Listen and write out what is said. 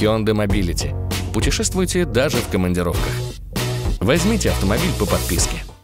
Hyundai Mobility. Путешествуйте даже в командировках. Возьмите автомобиль по подписке.